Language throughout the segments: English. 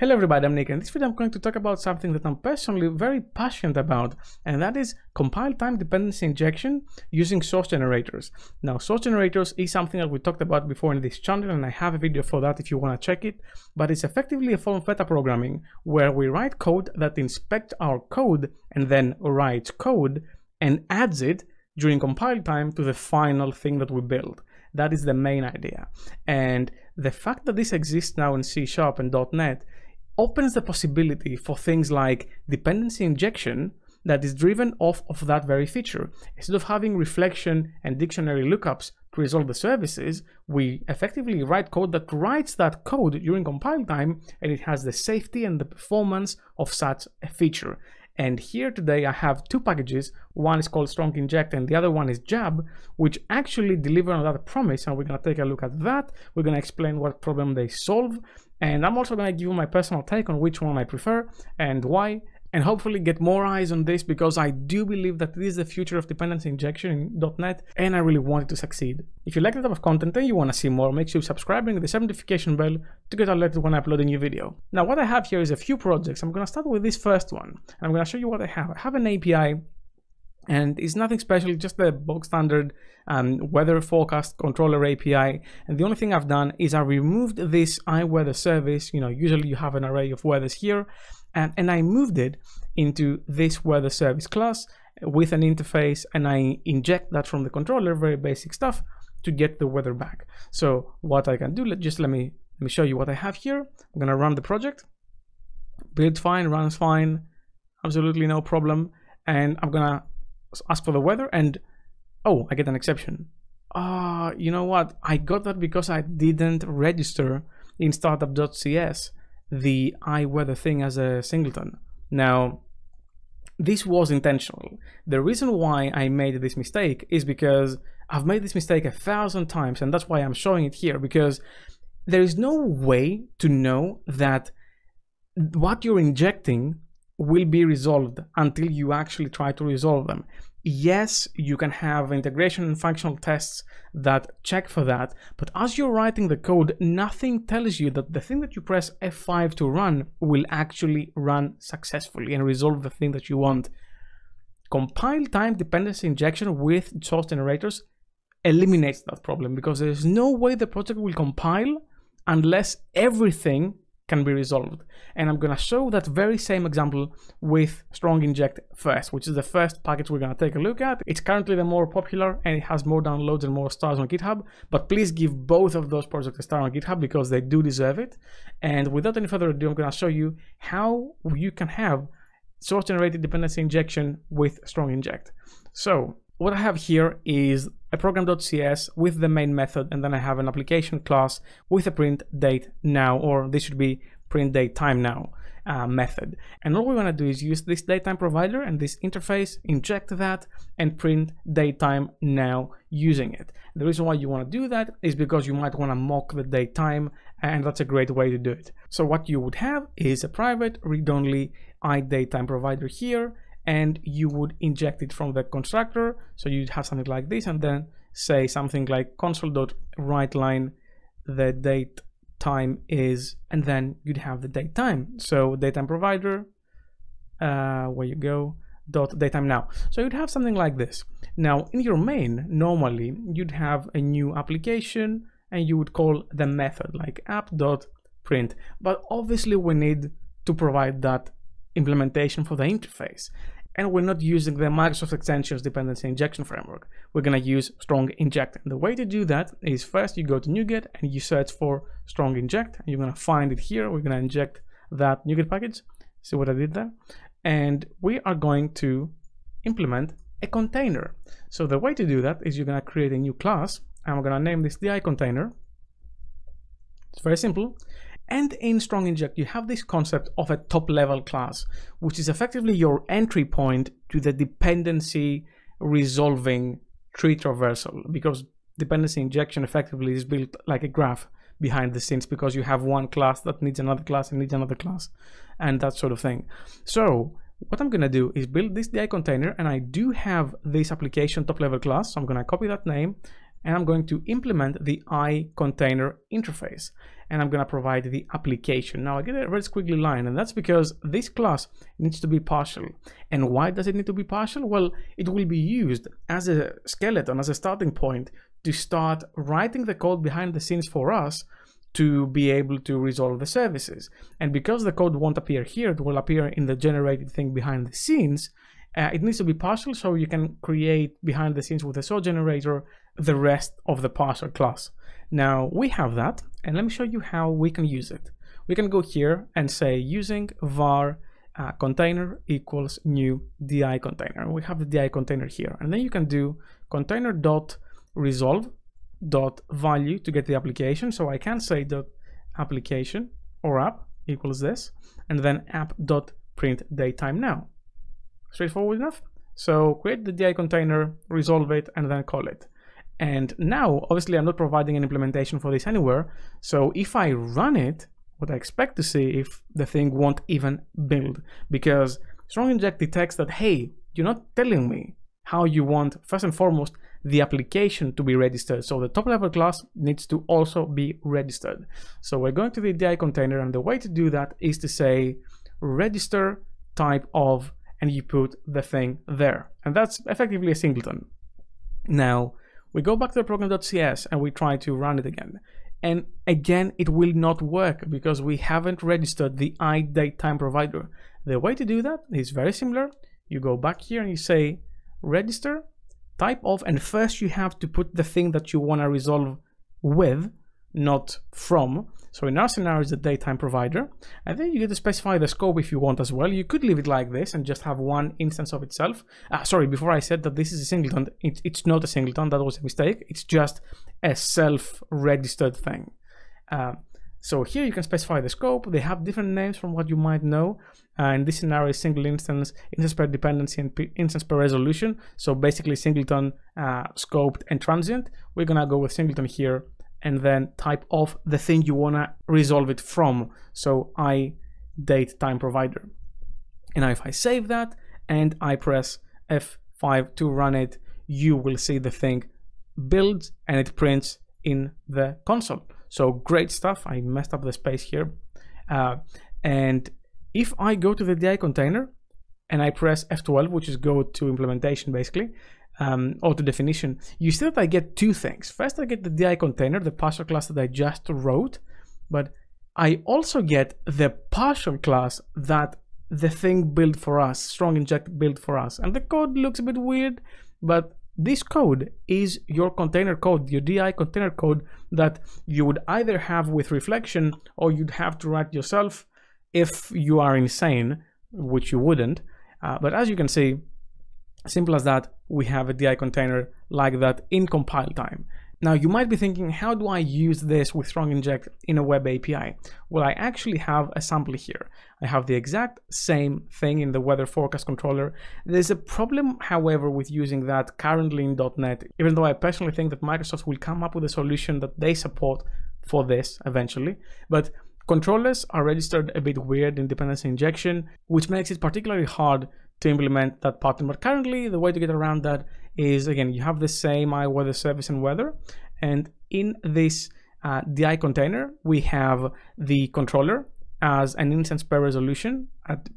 Hello everybody, I'm Nick, and in this video I'm going to talk about something that I'm personally very passionate about, and that is compile time dependency injection using source generators. Now, source generators is something that we talked about before in this channel, and I have a video for that if you want to check it, but it's effectively a form of meta programming where we write code that inspects our code and then writes code and adds it during compile time to the final thing that we build. That is the main idea. And the fact that this exists now in C# and .NET opens the possibility for things like dependency injection that is driven off of that very feature. Instead of having reflection and dictionary lookups to resolve the services, we effectively write code that writes that code during compile time, and it has the safety and the performance of such a feature. And here today I have two packages. One is called StrongInject and the other one is Jab, which actually deliver on that promise, and we're going to take a look at that. We're going to explain what problem they solve, and I'm also going to give you my personal take on which one I prefer and why, and hopefully get more eyes on this, because I do believe that this is the future of dependency injection in .NET, and I really want it to succeed. If you like the type of content and you want to see more, make sure you subscribe and hit the notification bell to get alerted when I upload a new video. Now, what I have here is a few projects. I'm going to start with this first one, and I'm going to show you what I have. I have an API, and it's nothing special, just the bog standard weather forecast controller API. And the only thing I've done is I removed this IWeather service. You know, usually you have an array of weathers here, and I moved it into this weather service class with an interface, and I inject that from the controller, very basic stuff, to get the weather back. So what I can do, let me show you what I have here. I'm gonna run the project. Builds fine, runs fine, absolutely no problem. And I'm gonna ask for the weather, and oh, I get an exception. You know what? I got that because I didn't register in startup.cs the iWeather thing as a singleton. Now, this was intentional. The reason why I made this mistake is because I've made this mistake 1,000 times, and that's why I'm showing it here, because there is no way to know that what you're injecting will be resolved until you actually try to resolve them. Yes, you can have integration and functional tests that check for that, but as you're writing the code, nothing tells you that the thing that you press F5 to run will actually run successfully and resolve the thing that you want. Compile time dependency injection with source generators eliminates that problem, because there's no way the project will compile unless everything can be resolved. And I'm going to show that very same example with StrongInject first, which is the first package we're going to take a look at. It's currently the more popular, and it has more downloads and more stars on GitHub, but please give both of those projects a star on GitHub, because they do deserve it. And without any further ado, I'm going to show you how you can have source generated dependency injection with StrongInject. So what I have here is a program.cs with the main method, and then I have an application class with a print date now, or this should be print date time now method. And all we want to do is use this date time provider and this interface, inject that, and print date time now using it. The reason why you want to do that is because you might want to mock the date time, and that's a great way to do it. So what you would have is a private read-only IDateTime provider here, and you would inject it from the constructor. So you'd have something like this, and then say something like console.WriteLine, the date time is, and then you'd have the date time. So datetime provider, where you go, dot datetime now. So you'd have something like this. Now in your main, normally you'd have a new application, and you would call the method like app.print. But obviously we need to provide that implementation for the interface, and we're not using the Microsoft Extensions dependency injection framework. We're going to use StrongInject, and the way to do that is first you go to NuGet and you search for StrongInject, and you're going to find it here. We're going to inject that NuGet package. See what I did there? And we are going to implement a container. So the way to do that is you're going to create a new class, and we're going to name this DIContainer. It's very simple. And in StrongInject, you have this concept of a top-level class, which is effectively your entry point to the dependency resolving tree traversal, because dependency injection effectively is built like a graph behind the scenes, because you have one class that needs another class and needs another class and that sort of thing. So what I'm going to do is build this DI container, and I do have this application top-level class. So I'm going to copy that name, and I'm going to implement the IContainer interface, and I'm going to provide the application. Now I get a red squiggly line, and that's because this class needs to be partial. And why does it need to be partial? Well, it will be used as a skeleton, as a starting point to start writing the code behind the scenes for us to be able to resolve the services. And because the code won't appear here, it will appear in the generated thing behind the scenes. It needs to be partial, so you can create behind the scenes with a SOAP generator the rest of the partial class. Now we have that, and let me show you how we can use it. We can go here and say using var container equals new DI container. We have the DI container here, and then you can do container dot resolve dot value to get the application. So I can say dot application or app equals this, and then app dot print datetime now. Straightforward enough. So create the DI container, resolve it, and then call it. And now, obviously, I'm not providing an implementation for this anywhere. So if I run it, what I expect to see if the thing won't even build, because StrongInject detects that, hey, you're not telling me how you want, first and foremost, the application to be registered. So the top level class needs to also be registered. So we're going to the DI container, and the way to do that is to say register type of, and you put the thing there. And that's effectively a singleton. Now, we go back to the program.cs and we try to run it again. And again, it will not work because we haven't registered the IDateTimeProvider. The way to do that is very similar. You go back here and you say register, type of, and first you have to put the thing that you want to resolve with, not from. So in our scenario, it's the datetime provider, and then you get to specify the scope if you want as well. You could leave it like this and just have one instance of itself. Sorry, before I said that this is a singleton, it's not a singleton. That was a mistake. It's just a self-registered thing. So here you can specify the scope. They have different names from what you might know. In this scenario, single instance, instance per dependency, and instance per resolution. So basically singleton, scoped, and transient. We're gonna go with singleton here, and then type of the thing you wanna resolve it from. So IDateTimeProvider. And now if I save that and I press F5 to run it, you will see the thing builds and it prints in the console. So great stuff. I messed up the space here. And if I go to the DI container and I press F12, which is go to implementation basically, auto definition, you see that I get two things. First, I get the DI container, the partial class that I just wrote, but I also get the partial class that the thing built for us, StrongInject built for us. And the code looks a bit weird, but this code is your container code, your DI container code that you would either have with reflection or you'd have to write yourself if you are insane, which you wouldn't. But as you can see, simple as that, we have a DI container like that in compile time. Now you might be thinking, how do I use this with StrongInject in a web API? Well, I actually have a sample here. I have the exact same thing in the weather forecast controller. There's a problem, however, with using that currently in .NET, even though I personally think that Microsoft will come up with a solution that they support for this eventually. But controllers are registered a bit weird in dependency injection, which makes it particularly hard to implement that pattern. But currently the way to get around that is, again, you have the same iWeather service and weather, and in this DI container we have the controller as an instance per resolution,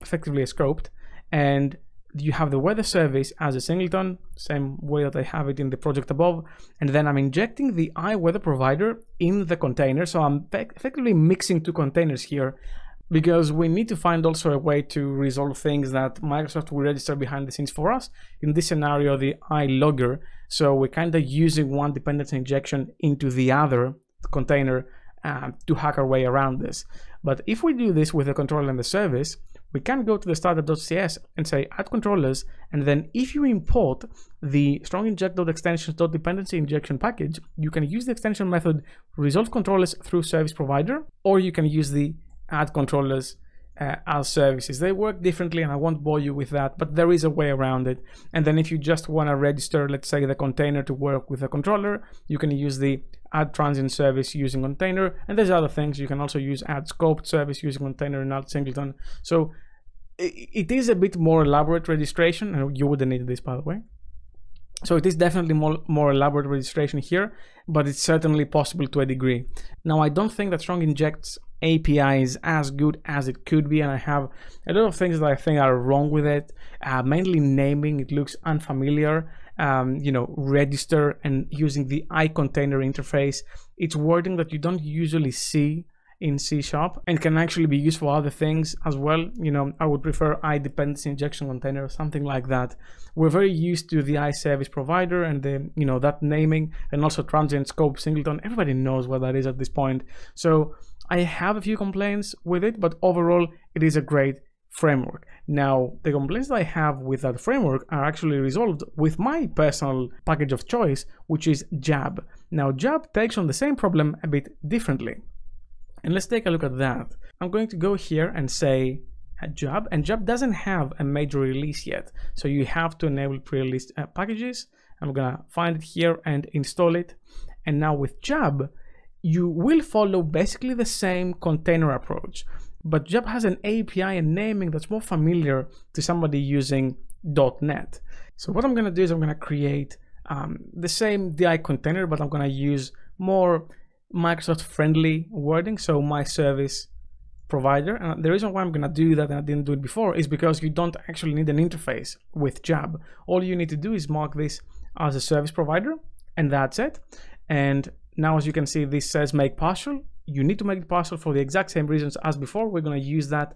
effectively a scoped, and you have the weather service as a singleton, same way that I have it in the project above, and then I'm injecting the iWeather provider in the container. So I'm effectively mixing two containers here, because we need to find also a way to resolve things that Microsoft will register behind the scenes for us. In this scenario, the iLogger. So we're kind of using one dependency injection into the other container to hack our way around this. But if we do this with the controller and the service, we can go to the startup.cs and say add controllers, and then if you import the StrongInject.extensions.dependency injection package, you can use the extension method resolve controllers through service provider, or you can use the add controllers as services. They work differently and I won't bore you with that, but there is a way around it. And then if you just want to register, let's say, the container to work with the controller, you can use the add transient service using container, and there's other things. You can also use add scoped service using container and add singleton. So it is a bit more elaborate registration, and you wouldn't need this, by the way. So it is definitely more elaborate registration here, but it's certainly possible to a degree. Now, I don't think that StrongInject's API is as good as it could be, and I have a lot of things that I think are wrong with it, mainly naming. It looks unfamiliar, you know, register and using the IContainer interface. It's wording that you don't usually see in C# and can actually be used for other things as well. You know, I would prefer IDependency injection container or something like that. We're very used to the IServiceProvider and the, you know, that naming, and also transient scope singleton. Everybody knows what that is at this point. So I have a few complaints with it, but overall it is a great framework. Now, the complaints that I have with that framework are actually resolved with my personal package of choice, which is Jab. Now, Jab takes on the same problem a bit differently. And let's take a look at that. I'm going to go here and say Jab, and Jab doesn't have a major release yet. So you have to enable pre-release packages. I'm gonna find it here and install it. And now with Jab, you will follow basically the same container approach, but Jab has an API and naming that's more familiar to somebody using .NET. So what I'm gonna do is I'm gonna create the same DI container, but I'm gonna use more Microsoft friendly wording. So my service provider, and the reason why I'm going to do that and I didn't do it before is because you don't actually need an interface with Jab. All you need to do is mark this as a service provider, and that's it. And now, as you can see, this says make partial. You need to make it partial for the exact same reasons as before. We're going to use that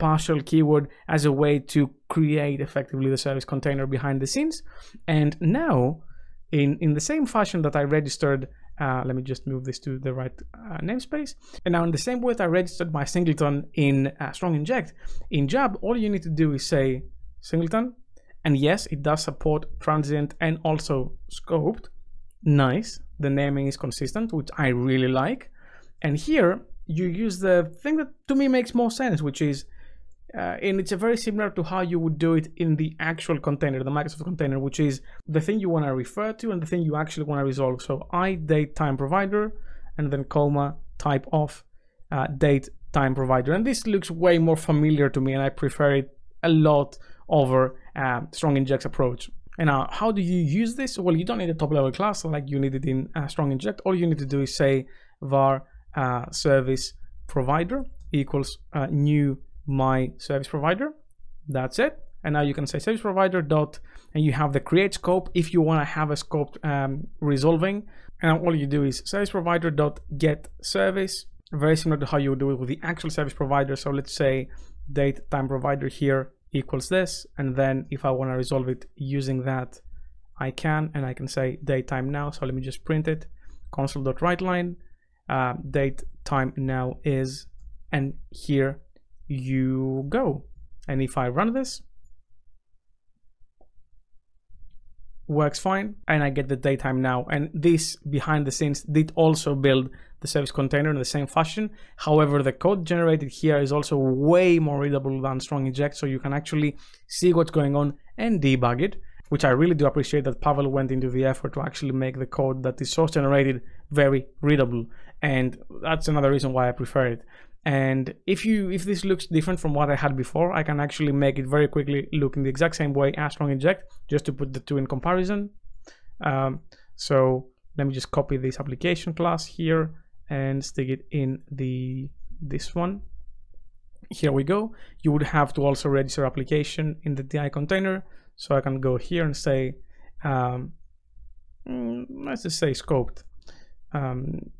partial keyword as a way to create effectively the service container behind the scenes. And now in the same fashion that I registered, let me just move this to the right namespace. And now in the same way that I registered my singleton in StrongInject, in Jab, all you need to do is say singleton. And yes, it does support transient and also scoped. Nice. The naming is consistent, which I really like. And here you use the thing that to me makes more sense, which is, and it's very similar to how you would do it in the actual container, the Microsoft container, which is the thing you want to refer to and the thing you actually want to resolve. So IDateTimeProvider and then comma type of DateTimeProvider. And this looks way more familiar to me, and I prefer it a lot over StrongInject's approach. And now, how do you use this? Well, you don't need a top level class like you need it in StrongInject. All you need to do is say var service provider equals new my service provider. That's it. And now you can say service provider dot, and you have the create scope if you want to have a scope resolving. And all you do is service provider dot get service, very similar to how you would do it with the actual service provider. So let's say date time provider here equals this, and then if I want to resolve it using that, I can, and I can say date time now. So let me just print it, console dot write line, date time now is, and here you go. And if I run this, works fine, and I get the datetime now. And this behind the scenes did also build the service container in the same fashion. However, the code generated here is also way more readable than StrongInject, so you can actually see what's going on and debug it, which I really do appreciate that Pavel went into the effort to actually make the code that is source generated very readable. And that's another reason why I prefer it. And if this looks different from what I had before, I can actually make it very quickly look in the exact same way as StrongInject, just to put the two in comparison. So let me just copy this application class here and stick it in this one. Here we go. You would have to also register application in the DI container. So I can go here and say, let's just say scoped.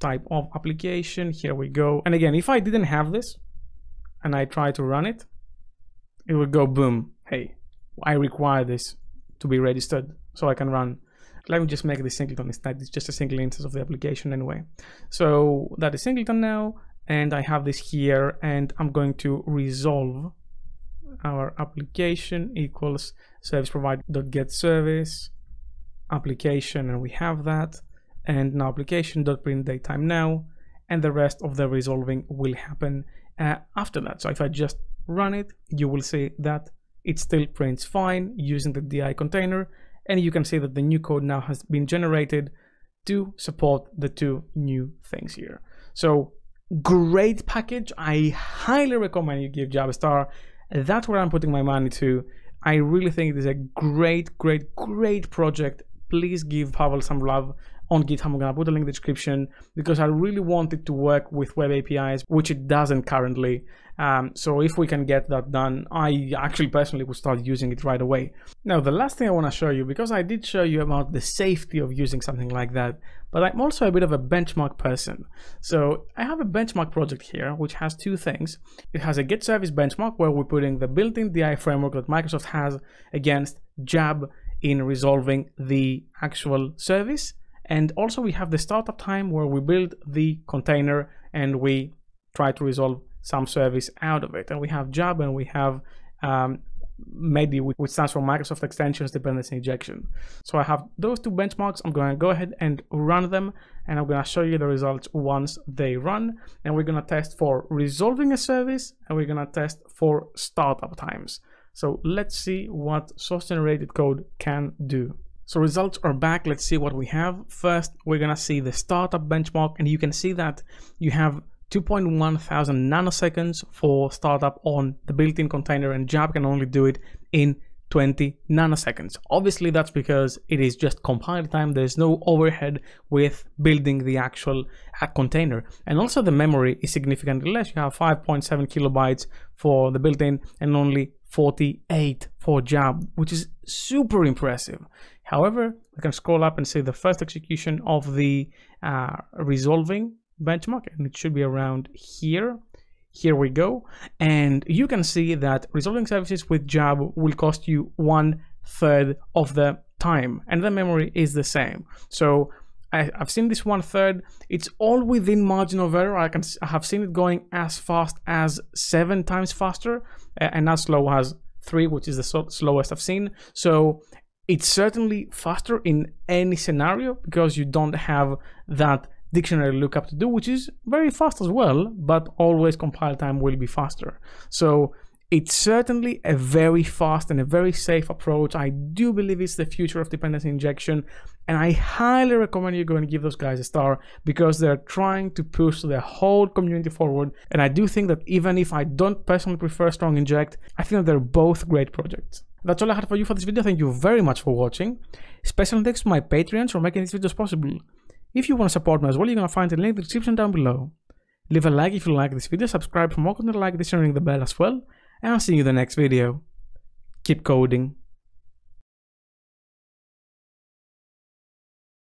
Type of application, here we go. And again, if I didn't have this and I try to run it, it would go boom. Hey, I require this to be registered so I can run. Let me just make this singleton instead. It's just a single instance of the application anyway. So that is singleton now, and I have this here, and I'm going to resolve our application equals service provider dot get service application, and we have that. And now application.print datetime now, and the rest of the resolving will happen after that. So if I just run it, you will see that it still prints fine using the DI container, and you can see that the new code now has been generated to support the two new things here. So great package. I highly recommend you give Jab a star. That's where I'm putting my money to. I really think it is a great project. Please give Pavel some love on GitHub. I'm gonna put a link in the description because I really want it to work with web APIs, which it doesn't currently. So if we can get that done, I actually personally would start using it right away. Now, the last thing I want to show you, because I did show you about the safety of using something like that, but I'm also a bit of a benchmark person. So I have a benchmark project here, which has two things. It has a Get Service benchmark where we're putting the built-in DI framework that Microsoft has against Jab in resolving the actual service. And also we have the startup time where we build the container and we try to resolve some service out of it. And we have Jab and we have Medi, which stands for Microsoft Extensions Dependency Injection. So I have those two benchmarks. I'm going to go ahead and run them, and I'm going to show you the results once they run. And we're going to test for resolving a service, and we're going to test for startup times. So let's see what source-generated code can do. So results are back. Let's see what we have. First, we're going to see the startup benchmark, and you can see that you have 2,100 nanoseconds for startup on the built-in container, and Jab can only do it in 20 nanoseconds. Obviously, that's because it is just compile time. There's no overhead with building the actual container. And also the memory is significantly less. You have 5.7 kilobytes for the built-in and only 48 for Jab, which is super impressive. However, we can scroll up and see the first execution of the resolving benchmark, and it should be around here. Here we go. And you can see that resolving services with Jab will cost you 1/3 of the time, and the memory is the same. So I've seen this 1/3. It's all within margin of error. I have seen it going as fast as 7 times faster and as slow as 3, which is the slowest I've seen. So it's certainly faster in any scenario because you don't have that dictionary lookup to do, which is very fast as well, but always compile time will be faster. So it's certainly a very fast and a very safe approach. I do believe it's the future of dependency injection, and I highly recommend you go and give those guys a star because they're trying to push the whole community forward. And I do think that even if I don't personally prefer StrongInject, I think that they're both great projects. That's all I had for you for this video. Thank you very much for watching. Special thanks to my Patreons for making these videos possible. If you want to support me as well, you're going to find a link in the description down below. Leave a like if you like this video, subscribe for more content like this, and ring the bell as well, and I'll see you in the next video. Keep coding.